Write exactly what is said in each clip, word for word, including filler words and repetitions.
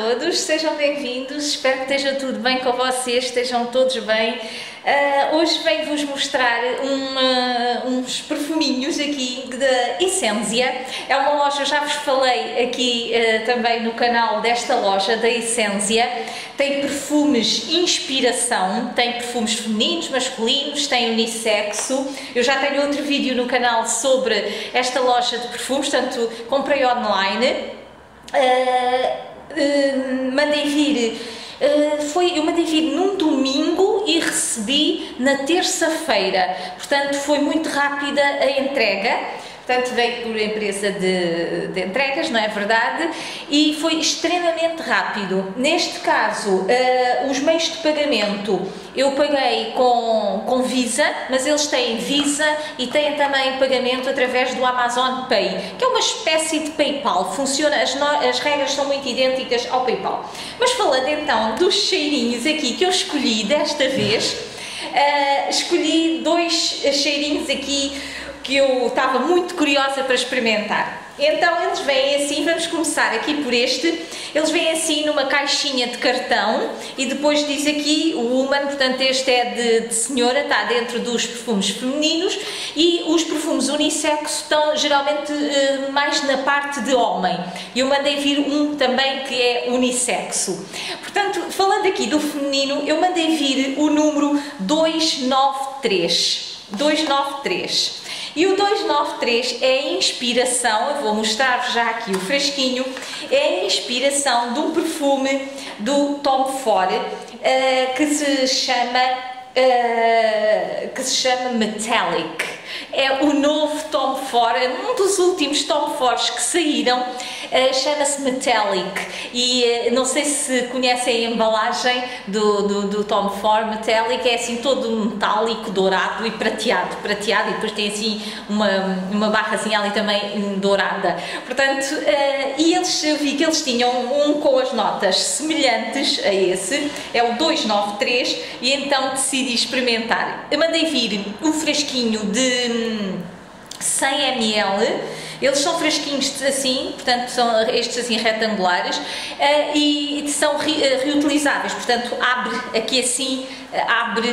todos, sejam bem-vindos, espero que esteja tudo bem com vocês, estejam todos bem. Uh, hoje venho-vos mostrar uma, uns perfuminhos aqui da Esenzzia. É uma loja, já vos falei aqui uh, também no canal desta loja, da Esenzzia. Tem perfumes inspiração, tem perfumes femininos, masculinos, tem unissexo. Eu já tenho outro vídeo no canal sobre esta loja de perfumes, portanto comprei online. Uh, uh, mandei vir, uh, foi, eu mandei vir num domingo e recebi na terça-feira, portanto foi muito rápida a entrega. Portanto, veio por empresa de, de entregas, não é verdade? E foi extremamente rápido. Neste caso, uh, os meios de pagamento eu paguei com, com Visa, mas eles têm Visa e têm também pagamento através do Amazon Pay, que é uma espécie de PayPal. Funciona, as, no, as regras são muito idênticas ao PayPal. Mas falando então dos cheirinhos aqui que eu escolhi desta vez, uh, escolhi dois cheirinhos aqui que eu estava muito curiosa para experimentar. Então eles vêm assim, vamos começar aqui por este, eles vêm assim numa caixinha de cartão e depois diz aqui o Woman, portanto este é de, de senhora, está dentro dos perfumes femininos, e os perfumes unissexo estão geralmente eh, mais na parte de homem. Eu mandei vir um também que é unissexo. Portanto, falando aqui do feminino, eu mandei vir o número dois nove três. E o dois nove três é a inspiração, eu vou mostrar-vos já aqui o fresquinho, é a inspiração de um perfume do Tom Ford uh, que se chama, uh, que se chama Metallic. É o novo Tom Ford, um dos últimos Tom Fords que saíram, uh, chama-se Metallic. E uh, não sei se conhecem a embalagem do, do, do Tom Ford. Metallic é assim todo metálico, dourado e prateado, prateado e depois tem assim uma, uma barra assim ali também dourada. Portanto, uh, e eles, eu vi que eles tinham um com as notas semelhantes a esse, é o dois nove três, e então decidi experimentar. Eu mandei vir um fresquinho de cem mililitros, eles são fresquinhos assim, portanto são estes assim retangulares e são reutilizáveis, portanto abre aqui assim, abre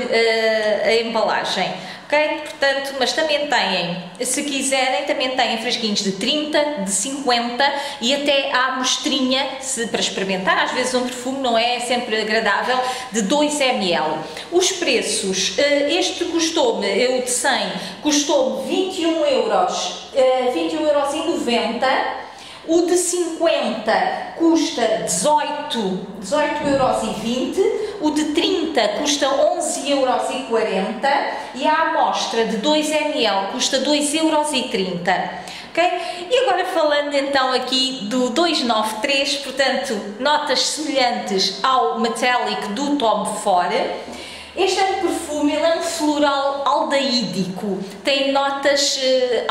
a embalagem, ok? Portanto, mas também têm, se quiserem, também têm fresquinhos de trinta, de cinquenta e até há amostrinha se, para experimentar, às vezes um perfume não é sempre agradável, de dois mililitros. Os preços, este custou-me, eu de cem, custou-me vinte e um euros, vinte e um euros e noventa, o de cinquenta custa dezoito euros e vinte, o de trinta custa onze euros e quarenta e a amostra de dois mililitros custa dois euros e trinta. Okay? E agora falando então aqui do dois nove três, portanto notas semelhantes ao Metallic do Tom Ford. Este é um perfume, ele é um floral aldeídico, tem notas uh,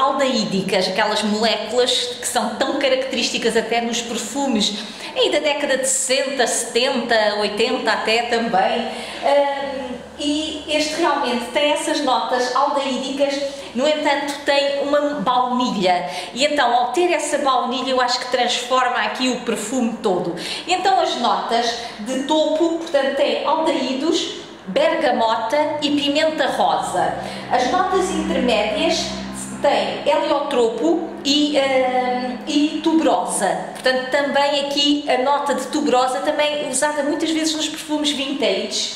aldeídicas, aquelas moléculas que são tão características até nos perfumes, e da década de sessenta, setenta, oitenta até também, um, e este realmente tem essas notas aldeídicas, no entanto tem uma baunilha, e então ao ter essa baunilha eu acho que transforma aqui o perfume todo. E então as notas de topo, portanto tem aldeídos, bergamota e pimenta rosa. As notas intermédias têm heliotropo e, uh, e tuberosa. Portanto, também aqui a nota de tuberosa também usada muitas vezes nos perfumes vintage.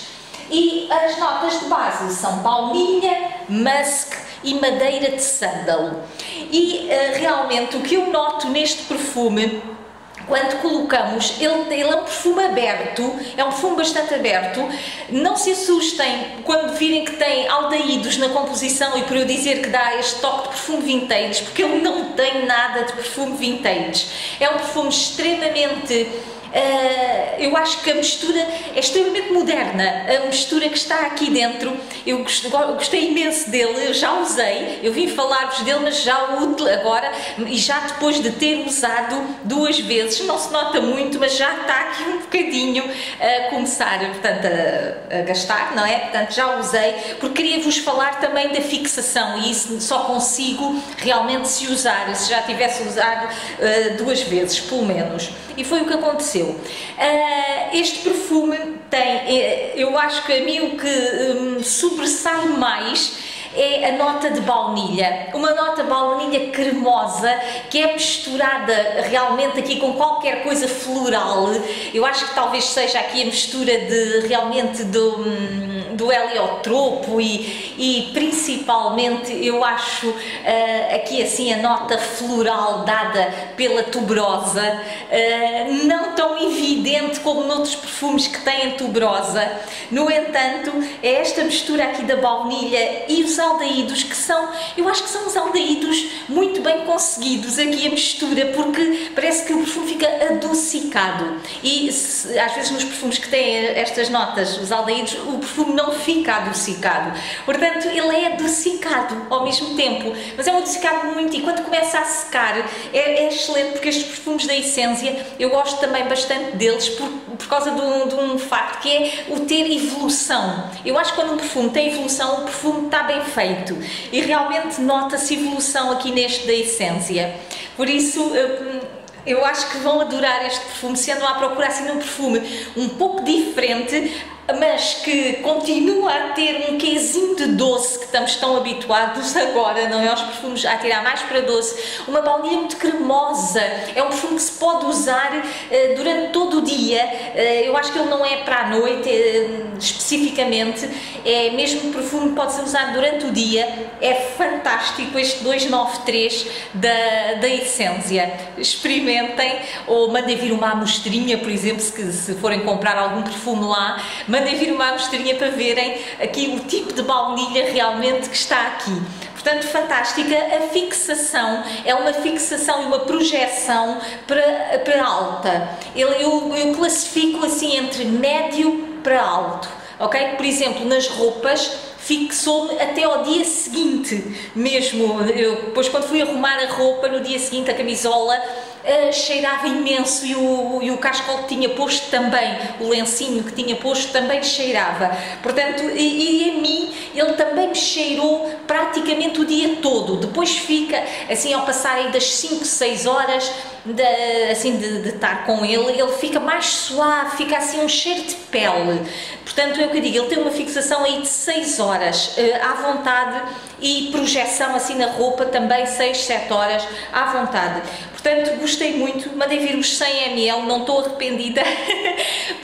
E as notas de base são baunilha, musk e madeira de sândalo. E uh, realmente o que eu noto neste perfume, quando colocamos, ele, ele é um perfume aberto, é um perfume bastante aberto, não se assustem quando virem que tem aldeídos na composição e por eu dizer que dá este toque de perfume vintage, porque ele não tem nada de perfume vintage, é um perfume extremamente... Uh, eu acho que a mistura é extremamente moderna, a mistura que está aqui dentro, eu gostei, eu gostei imenso dele, eu já usei, eu vim falar-vos dele, mas já o agora, e já depois de ter usado duas vezes, não se nota muito, mas já está aqui um bocadinho a começar, portanto, a, a gastar, não é? Portanto, já usei, porque queria-vos falar também da fixação, e isso só consigo realmente se usar, se já tivesse usado uh, duas vezes, pelo menos, e foi o que aconteceu. apareceu. Uh, este perfume tem, eu acho que a mim o que um, sobressai mais é a nota de baunilha, uma nota baunilha cremosa que é misturada realmente aqui com qualquer coisa floral. Eu acho que talvez seja aqui a mistura de realmente do, do heliotropo e, e principalmente eu acho uh, aqui assim a nota floral dada pela tuberosa, uh, não tão evidente como noutros perfumes que têm tuberosa. No entanto, é esta mistura aqui da baunilha e os aldeídos, que são, eu acho que são os aldeídos muito bem conseguidos aqui a mistura, porque parece que o perfume fica adocicado e se, às vezes nos perfumes que têm estas notas, os aldeídos, o perfume não fica adocicado, portanto ele é adocicado ao mesmo tempo, mas é um adocicado muito, e quando começa a secar é, é excelente, porque estes perfumes da Esenzzia eu gosto também bastante deles por, por causa de um, de um facto que é o ter evolução. Eu acho que quando um perfume tem evolução, o perfume está bem feito e realmente nota-se evolução aqui neste da Esenzzia. Por isso eu acho que vão adorar este perfume, se andam à procura assim de um perfume um pouco diferente, mas que continua a ter um quezinho de doce que estamos tão habituados agora, não é? Os perfumes a tirar mais para doce, uma baunilha muito cremosa, é um perfume que se pode usar uh, durante todo o dia, uh, eu acho que ele não é para a noite uh, especificamente, é mesmo perfume que pode ser usado durante o dia, é fantástico este dois nove três da, da Esenzzia. Experimentem ou mandem vir uma amostrinha, por exemplo, se, se forem comprar algum perfume lá, mandem vir uma amostrinha para verem aqui o tipo de baunilha realmente que está aqui. Portanto, fantástica a fixação, é uma fixação e uma projeção para, para alta. Eu, eu, eu classifico assim entre médio para alto, ok? Por exemplo, nas roupas fixou-me até ao dia seguinte mesmo. Eu, depois quando fui arrumar a roupa, no dia seguinte a camisola Uh, cheirava imenso e o, e o cascol que tinha posto também, o lencinho que tinha posto também cheirava, portanto, e, e a mim ele também me cheirou praticamente o dia todo. Depois fica assim, ao passarem das cinco, seis horas de, assim, de, de estar com ele, ele fica mais suave, fica assim um cheiro de pele, portanto é o que eu digo, ele tem uma fixação aí de seis horas uh, à vontade, e projeção assim na roupa também seis, sete horas à vontade. Portanto, gostei muito, mandei vir os cem mililitros, não estou arrependida,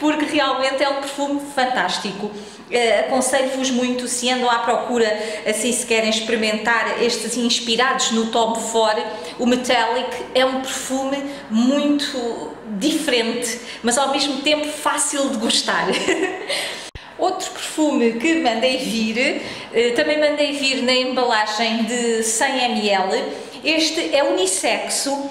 porque realmente é um perfume fantástico. Uh, aconselho-vos muito, se andam à procura, assim, se querem experimentar estes inspirados no Tom Ford, o Metallic é um perfume muito diferente, mas ao mesmo tempo fácil de gostar. Outro perfume que mandei vir, uh, também mandei vir na embalagem de cem mililitros, este é unissexo,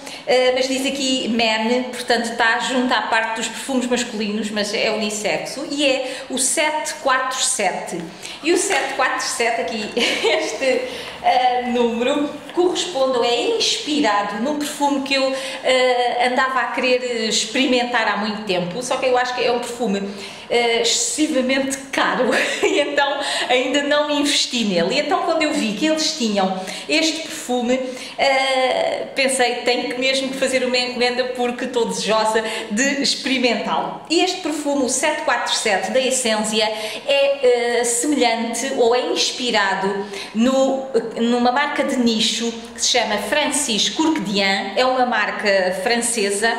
mas diz aqui men, portanto está junto à parte dos perfumes masculinos, mas é unissexo, e é o sete quatro sete. E o sete quatro sete aqui, este uh, número, corresponde, é inspirado num perfume que eu uh, andava a querer experimentar há muito tempo, só que eu acho que é um perfume uh, excessivamente caro, e então ainda não investi nele. E então quando eu vi que eles tinham este perfume, Uh, pensei, tenho que mesmo fazer uma encomenda porque estou desejosa de experimentá-lo. E este perfume, o sete quatro sete da Esenzzia, é uh, semelhante ou é inspirado no, numa marca de nicho que se chama Francis Kurkdjian, é uma marca francesa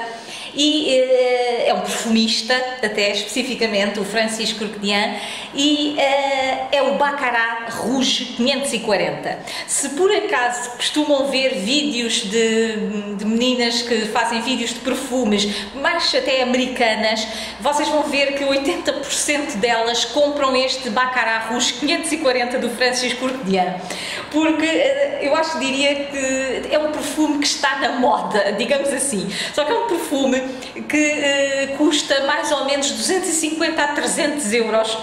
e uh, é um perfumista, até especificamente o Francis Kurkdjian, e uh, é o Baccarat Rouge quinhentos e quarenta. Se por acaso costumam ver vídeos de, de meninas que fazem vídeos de perfumes, mais até americanas, vocês vão ver que oitenta por cento delas compram este Baccarat Rouge quinhentos e quarenta do Francis Kurkdjian, porque uh, eu acho que diria que é um perfume que está na moda, digamos assim, só que é um perfume que uh, custa mais ou menos duzentos e cinquenta a trezentos euros,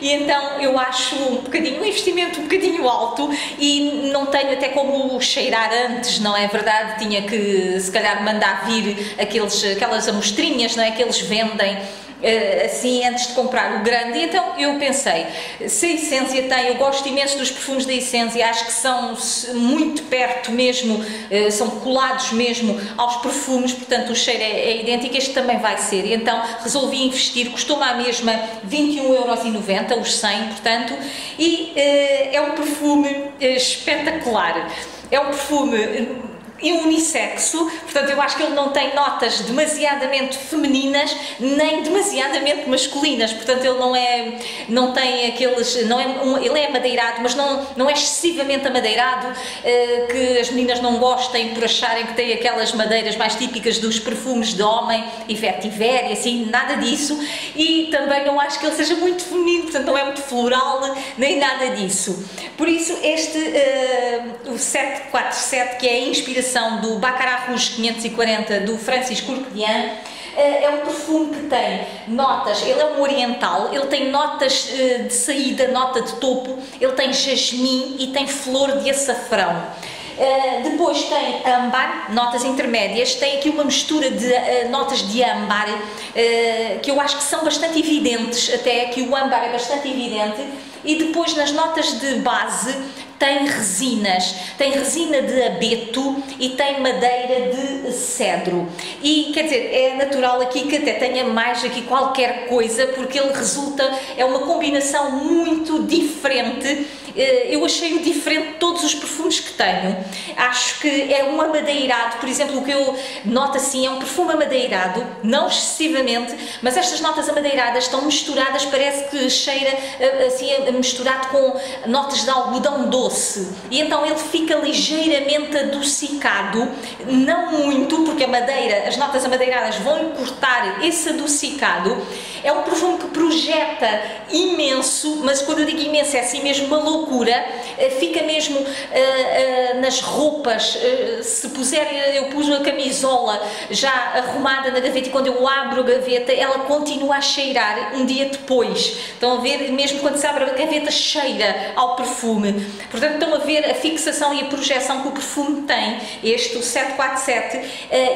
e então eu acho um bocadinho um investimento um bocadinho alto, e não tenho até como cheirar antes, não é verdade? Tinha que se calhar mandar vir aqueles, aquelas amostrinhas, não é, que eles vendem assim antes de comprar o grande, e então eu pensei, se a Esenzzia tem, eu gosto imenso dos perfumes da Esenzzia, acho que são muito perto mesmo, são colados mesmo aos perfumes, portanto o cheiro é, é idêntico, este também vai ser, e então resolvi investir, custou-me à mesma vinte e um euros e noventa, os cem, portanto, e é um perfume espetacular, é um perfume e unissexo, portanto eu acho que ele não tem notas demasiadamente femininas nem demasiadamente masculinas, portanto ele não é, não tem aqueles, não é, ele é amadeirado, mas não, não é excessivamente amadeirado, que as meninas não gostem por acharem que tem aquelas madeiras mais típicas dos perfumes de homem e vetiver e assim, nada disso, e também não acho que ele seja muito feminino, portanto não é muito floral nem nada disso, por isso este uh, o sete quatro sete, que é a inspiração do Baccarat Rouge quinhentos e quarenta do Francis Kurkdjian, é um perfume que tem notas, ele é um oriental, ele tem notas de saída, nota de topo, ele tem jasmim e tem flor de açafrão. Uh, depois tem âmbar, notas intermédias, tem aqui uma mistura de uh, notas de âmbar, uh, que eu acho que são bastante evidentes, até que o âmbar é bastante evidente, e depois nas notas de base tem resinas, tem resina de abeto e tem madeira de cedro, e quer dizer, é natural aqui que até tenha mais aqui qualquer coisa, porque ele resulta, é uma combinação muito diferente. Eu achei-o diferente de todos os perfumes que tenho, acho que é um amadeirado, por exemplo, o que eu noto assim é um perfume amadeirado, não excessivamente, mas estas notas amadeiradas estão misturadas, parece que cheira assim misturado com notas de algodão doce, e então ele fica ligeiramente adocicado, não muito, porque a madeira, as notas amadeiradas vão encurtar esse adocicado. É um perfume que projeta imenso, mas quando eu digo imenso é assim mesmo, uma loucura, fica mesmo uh, uh, nas roupas, uh, se puser, eu pus a camisola já arrumada na gaveta e quando eu abro a gaveta ela continua a cheirar um dia depois, estão a ver, mesmo quando se abre a gaveta cheira ao perfume, portanto estão a ver a fixação e a projeção que o perfume tem, este o sete quatro sete, uh,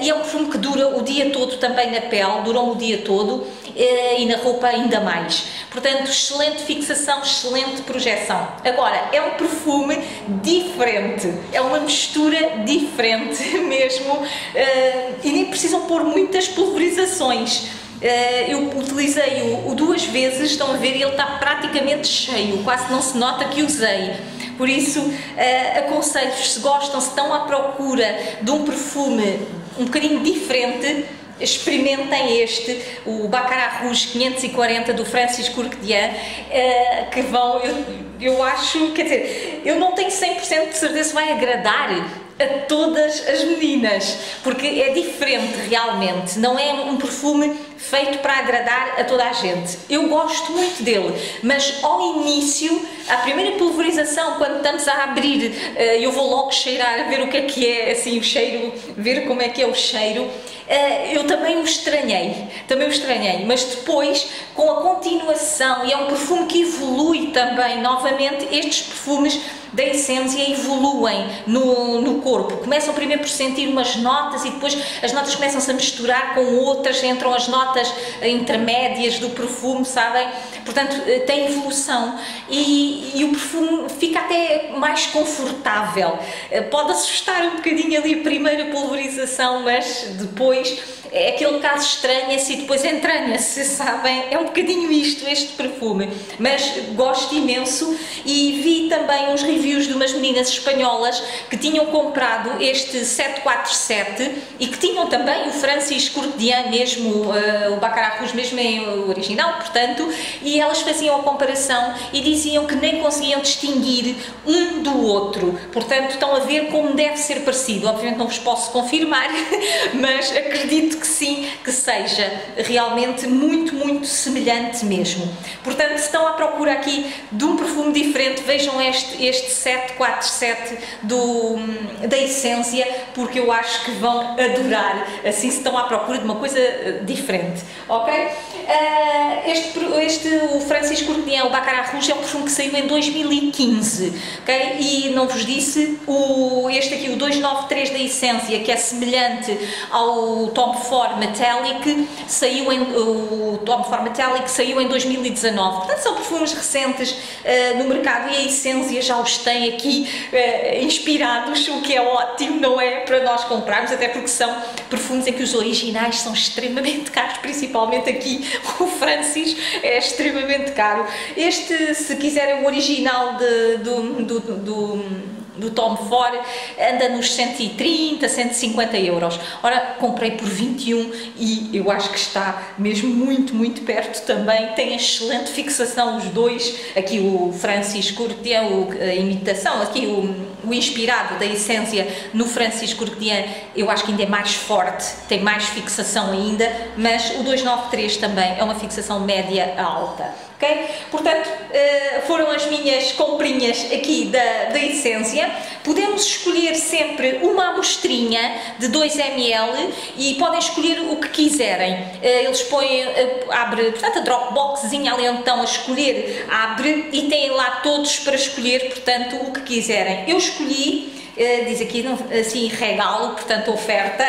e é um perfume que dura o dia todo também na pele, durou o dia todo, e na roupa ainda mais, portanto excelente fixação, excelente projeção. Agora, é um perfume diferente, é uma mistura diferente mesmo, e nem precisam pôr muitas pulverizações, eu utilizei-o duas vezes, estão a ver, ele está praticamente cheio, quase não se nota que usei. Por isso, uh, aconselho-vos, se gostam, se estão à procura de um perfume um bocadinho diferente, experimentem este, o Baccarat Rouge quinhentos e quarenta do Francis Kurkdjian, uh, que vão, eu, eu acho, quer dizer, eu não tenho cem por cento de certeza se vai agradar a todas as meninas, porque é diferente realmente, não é um perfume feito para agradar a toda a gente. Eu gosto muito dele, mas ao início, a primeira pulverização, quando estamos a abrir, eu vou logo cheirar, ver o que é que é assim o cheiro, ver como é que é o cheiro, eu também o estranhei, também o estranhei, mas depois, com a continuação, e é um perfume que evolui também, novamente, estes perfumes da Esenzzia evoluem no, no corpo, começam primeiro por sentir umas notas e depois as notas começam-se a misturar com outras, entram as notas intermédias do perfume, sabem? Portanto, tem evolução e, e o perfume fica até mais confortável, pode assustar um bocadinho ali a primeira pulverização, mas depois é aquele caso estranha-se e depois entranha-se, sabem? É um bocadinho isto, este perfume, mas gosto imenso, e vi também uns reviews de umas meninas espanholas que tinham comprado este sete quatro sete e que tinham também o Francis Kurkdjian mesmo, uh, o Baccarat Rouge mesmo em original, portanto, e elas faziam a comparação e diziam que nem conseguiam distinguir um do outro, portanto estão a ver como deve ser parecido, obviamente não vos posso confirmar, mas acredito que sim, que seja realmente muito, muito semelhante mesmo. Portanto, se estão à procura aqui de um perfume diferente, vejam este, este sete quatro sete do, da Esenzzia, porque eu acho que vão adorar, assim, se estão à procura de uma coisa diferente, ok? Uh, este, este, o Francis Kurkdjian, o Baccarat Rouge, é um perfume que saiu em dois mil e quinze, ok? E não vos disse, o, este aqui, o dois nove três da Esenzzia, que é semelhante ao Tom Ford, Ford Metallic saiu em, o Tom Ford Metallic saiu em dois mil e dezanove. Portanto, são perfumes recentes uh, no mercado e a Esenzzia já os tem aqui uh, inspirados, o que é ótimo, não é? Para nós comprarmos, até porque são perfumes em que os originais são extremamente caros, principalmente aqui o Francis é extremamente caro. Este, se quiserem o original de, do, do, do do Tom Ford, anda nos cento e trinta, cento e cinquenta euros. Ora, comprei por vinte e um e eu acho que está mesmo muito, muito perto também. Tem excelente fixação os dois, aqui o Francis Kurkdjian, a imitação, aqui o, o inspirado da Esenzzia no Francis Kurkdjian, eu acho que ainda é mais forte, tem mais fixação ainda, mas o dois nove três também é uma fixação média alta. Okay? Portanto, foram as minhas comprinhas aqui da, da Esenzzia. Podemos escolher sempre uma amostrinha de dois mililitros e podem escolher o que quiserem. Eles põem, abre, portanto, a dropboxzinha ali onde estão a escolher, abre e têm lá todos para escolher, portanto, o que quiserem. Eu escolhi, diz aqui, assim, regalo, portanto, oferta.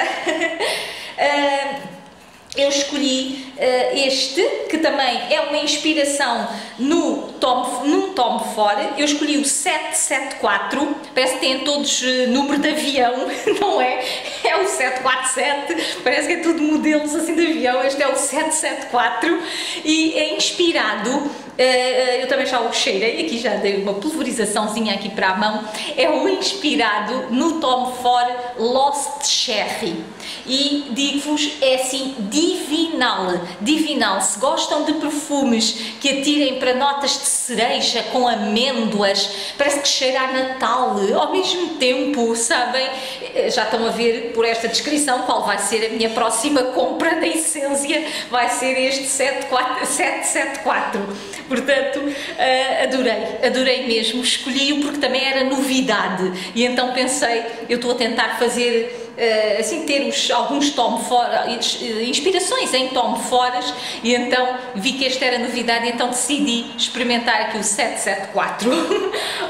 Eu escolhi uh, este, que também é uma inspiração no Tom, num Tom Ford. Eu escolhi o sete sete quatro, parece que tem todos uh, número de avião, não é? É o sete quatro sete, parece que é tudo modelos assim de avião, este é o sete sete quatro e é inspirado. Eu também já o cheirei, aqui já dei uma pulverizaçãozinha aqui para a mão, é o inspirado no Tom Ford Lost Cherry e digo-vos, é assim divinal, divinal. Se gostam de perfumes que atirem para notas de cereja com amêndoas, parece que cheira a Natal ao mesmo tempo, sabem? Já estão a ver por esta descrição qual vai ser a minha próxima compra da Esenzzia, vai ser este sete sete quatro. Portanto, adorei, adorei mesmo, escolhi-o porque também era novidade e então pensei, eu estou a tentar fazer, assim, termos alguns Tom Ford, inspirações em Tom Fords e então vi que esta era novidade e então decidi experimentar aqui o sete sete quatro,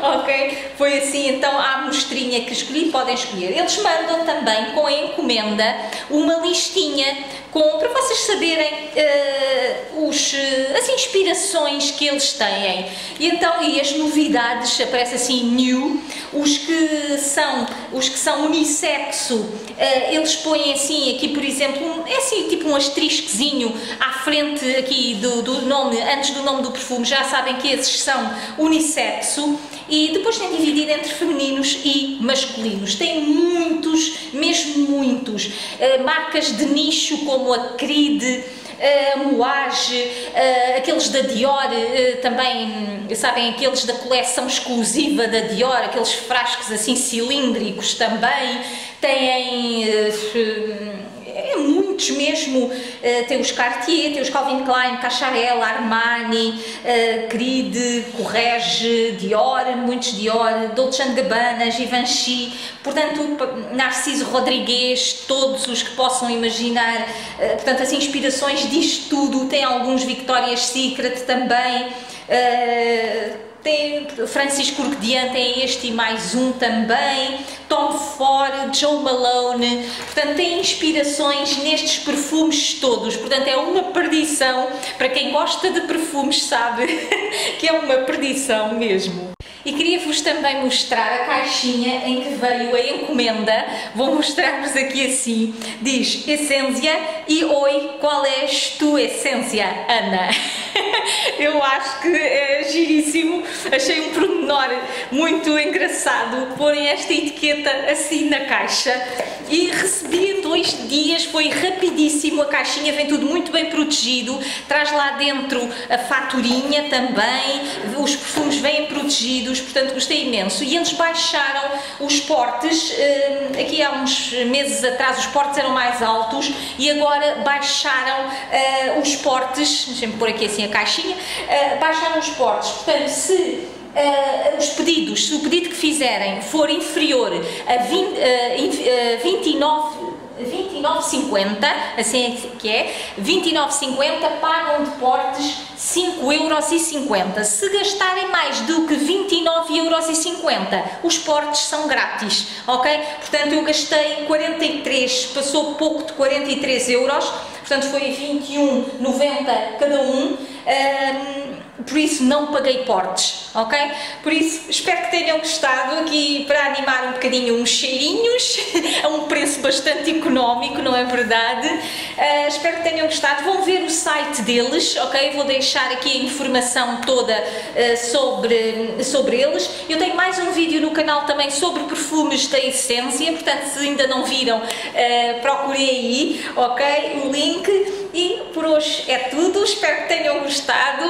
ok? Foi assim então a amostrinha que escolhi, podem escolher. Eles mandam também com a encomenda uma listinha com, para vocês saberem uh, os, as inspirações que eles têm e então e as novidades, aparece assim new, os que são, os que são unissexo. Uh, eles põem assim aqui, por exemplo, um, é assim tipo um asterisquezinho à frente aqui do, do nome, antes do nome do perfume, já sabem que esses são unissexo e depois tem dividido entre femininos e masculinos. Tem muitos, mesmo muitos, uh, marcas de nicho como a Creed, a Moage, aqueles da Dior, também, sabem, aqueles da coleção exclusiva da Dior, aqueles frascos assim cilíndricos também, têm muitos mesmo, tem os Cartier, tem os Calvin Klein, Cacharel, Armani, Creed, Corrège, Dior, muitos Dior, Dolce and Gabbana, Givenchy, portanto, Narciso Rodrigues, todos os que possam imaginar, portanto, as inspirações disto tudo, tem alguns Victoria's Secret também, tem Francis Kurkdjian, tem este e mais um também, Tom Ford, John Malone, portanto tem inspirações nestes perfumes todos, portanto é uma perdição, para quem gosta de perfumes sabe que é uma perdição mesmo. E queria-vos também mostrar a caixinha em que veio a encomenda, vou mostrar-vos aqui assim, diz Esenzzia e oi, qual és tu Esenzzia, Ana? Eu acho que é giríssimo, achei um pormenor muito engraçado porem esta etiqueta assim na caixa e recebi em dois dias, foi rapidíssimo, a caixinha vem tudo muito bem protegido, traz lá dentro a faturinha também, os perfumes vêm protegidos, portanto gostei imenso e eles baixaram os portes, aqui há uns meses atrás os portes eram mais altos e agora baixaram os portes, deixem-me pôr aqui assim a caixinha, baixaram os portes, portanto se Uh, os pedidos, se o pedido que fizerem for inferior a, vinte, uh, in, uh, 29 vinte e nove cinquenta, assim que é, vinte e nove cinquenta, pagam de portes cinco euros e cinquenta. Se gastarem mais do que vinte e nove euros e cinquenta, os portes são grátis, ok? Portanto, eu gastei quarenta e três, passou pouco de quarenta e três euros, portanto foi vinte e um noventa cada um, um, por isso não paguei portes, ok? Por isso espero que tenham gostado, aqui para animar um bocadinho uns cheirinhos, a um preço bastante económico, não é verdade? Uh, espero que tenham gostado, vão ver o site deles, ok? Vou deixar aqui a informação toda uh, sobre, sobre eles. Eu tenho mais um vídeo no canal também sobre perfumes da Esenzzia, portanto se ainda não viram, uh, procurem aí, ok? O link. E por hoje é tudo, espero que tenham gostado,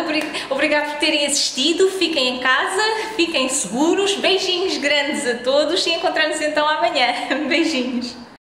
obrigado por terem assistido, fiquem em casa, fiquem seguros, beijinhos grandes a todos e encontramos então amanhã, beijinhos!